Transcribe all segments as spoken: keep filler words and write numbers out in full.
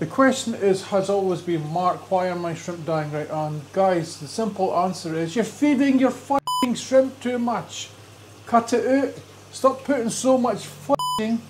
The question is, has always been, Mark, why are my shrimp dying right on? Guys, the simple answer is you're feeding your f***ing shrimp too much. Cut it out. Stop putting so much f***ing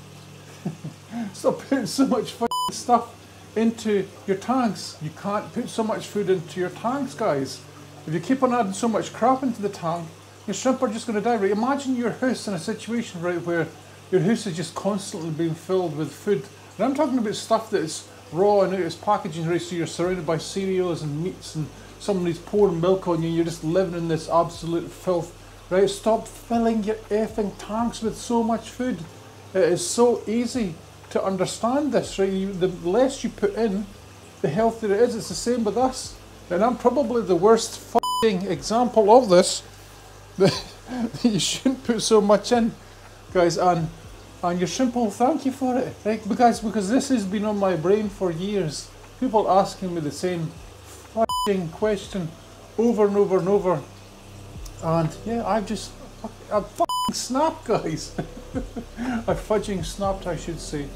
Stop putting so much f***ing stuff into your tanks. You can't put so much food into your tanks, guys. If you keep on adding so much crap into the tank, your shrimp are just going to die. Right? Imagine your house in a situation right where your house is just constantly being filled with food. And I'm talking about stuff that is raw and out of its packaging, right? So you're surrounded by cereals and meats, and somebody's pouring milk on you, and you're just living in this absolute filth, right? Stop filling your effing tanks with so much food. It is so easy to understand this, right? You, the less you put in, the healthier it is. It's the same with us, and I'm probably the worst fucking example of this. That you shouldn't put so much in, guys, and. And your shrimp will thank you for it, right? Because, because this has been on my brain for years. People asking me the same fucking question over and over and over. And yeah, I've just, I've fucking snapped, guys. I've fudging snapped, I should say.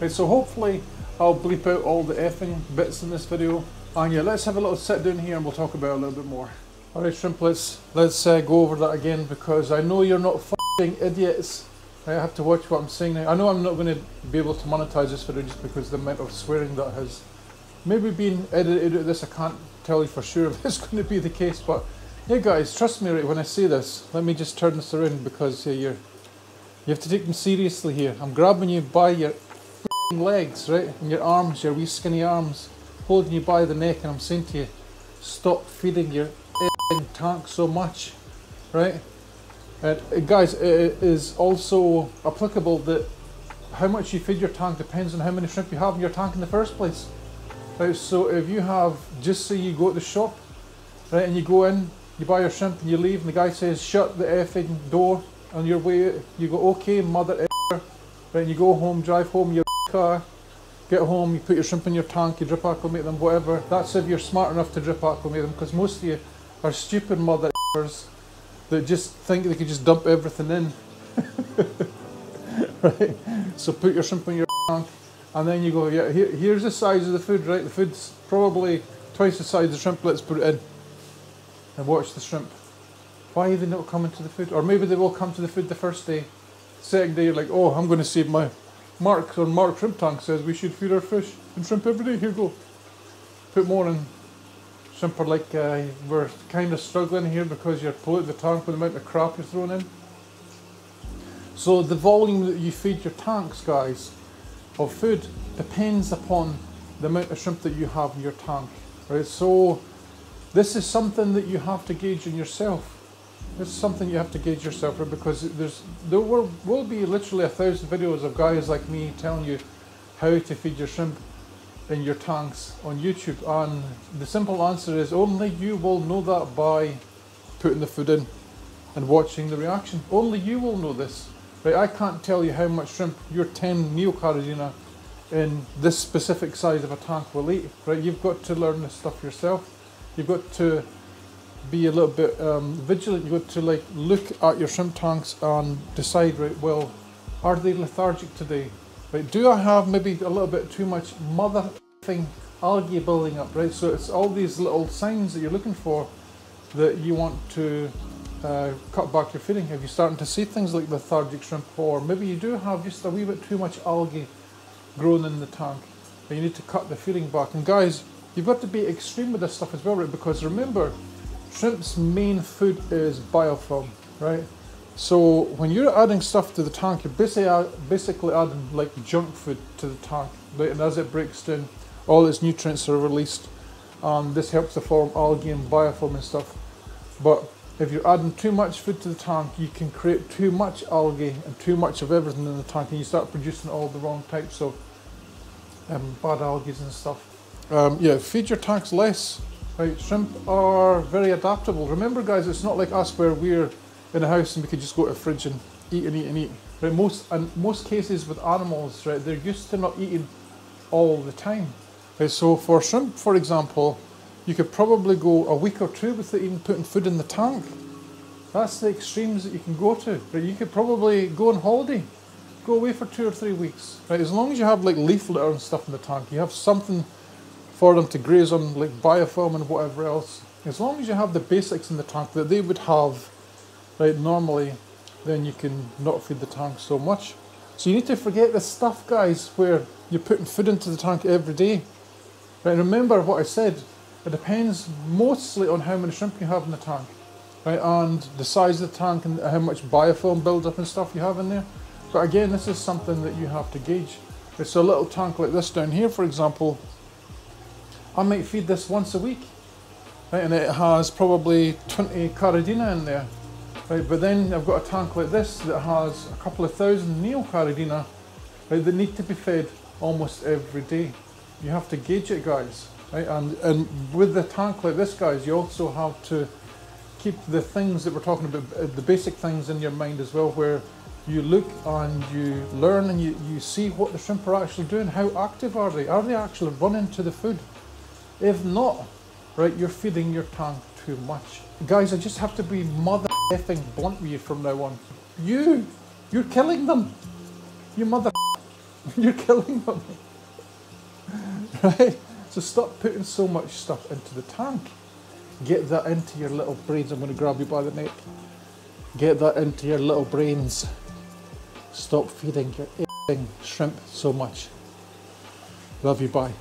Right, so hopefully I'll bleep out all the effing bits in this video. And yeah, let's have a little sit down here and we'll talk about it a little bit more. All right, shrimplets, let's uh, go over that again, because I know you're not fucking idiots. I have to watch what I'm saying now. I know I'm not going to be able to monetize this video just because the amount of swearing that has maybe been edited out of this. I can't tell you for sure if it's going to be the case, but yeah, guys, trust me, right, when I say this, let me just turn this around, because yeah, you're, you have to take them seriously here. I'm grabbing you by your f***ing legs, right, and your arms, your wee skinny arms, holding you by the neck, and I'm saying to you, stop feeding your f***ing tank so much, right? Uh, guys, it is also applicable that how much you feed your tank depends on how many shrimp you have in your tank in the first place. Right, so if you have, just say you go to the shop, right, and you go in, you buy your shrimp and you leave, and the guy says, shut the effing door on your way out. You go, okay, mother effer. Right, and you go home, drive home your car, get home, you put your shrimp in your tank, you drip acclimate them, whatever. That's if you're smart enough to drip acclimate them, because most of you are stupid mother effers. They just think they could just dump everything in. Right? So put your shrimp in your tank, and then you go, yeah, here, here's the size of the food, right? The food's probably twice the size of the shrimp, let's put it in. And watch the shrimp. Why are they not coming to the food? Or maybe they will come to the food the first day. Second day, you're like, oh, I'm going to save my Mark, or Mark Shrimp Tank says we should feed our fish and shrimp every day. Here, go. Put more in. Shrimp are like, uh, we're kind of struggling here because you're polluting the tank with the amount of crap you're throwing in. So the volume that you feed your tanks, guys, of food depends upon the amount of shrimp that you have in your tank, right? So this is something that you have to gauge in yourself. This is something you have to gauge yourself, right? Because there's, there will, will be literally a thousand videos of guys like me telling you how to feed your shrimp in your tanks on YouTube, and the simple answer is only you will know that by putting the food in and watching the reaction. Only you will know this, right? I can't tell you how much shrimp your ten neocaridina in this specific size of a tank will eat, right? You've got to learn this stuff yourself. You've got to be a little bit um, vigilant. You've got to like look at your shrimp tanks and decide, right, well, are they lethargic today? Right, do I have maybe a little bit too much mother thing algae building up, right? So it's all these little signs that you're looking for that you want to uh, cut back your feeding. If you're starting to see things like lethargic shrimp, or maybe you do have just a wee bit too much algae growing in the tank, and you need to cut the feeding back. And guys, you've got to be extreme with this stuff as well, right? Because remember, shrimp's main food is biofilm, right? So when you're adding stuff to the tank, you're basically, basically adding like junk food to the tank, right? And as it breaks down, all its nutrients are released, and this helps to form algae and biofilm and stuff. But if you're adding too much food to the tank, you can create too much algae and too much of everything in the tank, and you start producing all the wrong types of um, bad algae and stuff. Um, yeah, feed your tanks less, right? Shrimp are very adaptable. Remember, guys, it's not like us where we're in a house and we could just go to a fridge and eat and eat and eat. Right? Most and most cases with animals, right, they're used to not eating all the time. Right? So for shrimp, for example, you could probably go a week or two without even putting food in the tank. That's the extremes that you can go to. Right? You could probably go on holiday, go away for two or three weeks. Right? As long as you have like leaf litter and stuff in the tank, you have something for them to graze on, like biofilm and whatever else. As long as you have the basics in the tank that they would have right normally, then you can not feed the tank so much. So you need to forget this stuff, guys, where you're putting food into the tank every day. Right? Remember what I said. It depends mostly on how many shrimp you have in the tank, right, and the size of the tank and how much biofilm buildup and stuff you have in there. But again, this is something that you have to gauge. It's a little tank like this down here, for example. I might feed this once a week, right, and it has probably twenty caridina in there, right. But then I've got a tank like this that has a couple of thousand neocaridina, right, that need to be fed almost every day. You have to gauge it, guys. Right, and, and with the tank like this, guys, you also have to keep the things that we're talking about, the basic things, in your mind as well, where you look and you learn and you, you see what the shrimp are actually doing. How active are they? Are they actually running to the food? If not, right, you're feeding your tank too much. Guys, I just have to be mother effing blunt with you from now on. You, you're killing them. You mother you're killing them. Right? So stop putting so much stuff into the tank. Get that into your little brains. I'm going to grab you by the neck. Get that into your little brains. Stop feeding your shrimp so much. Love you, bye.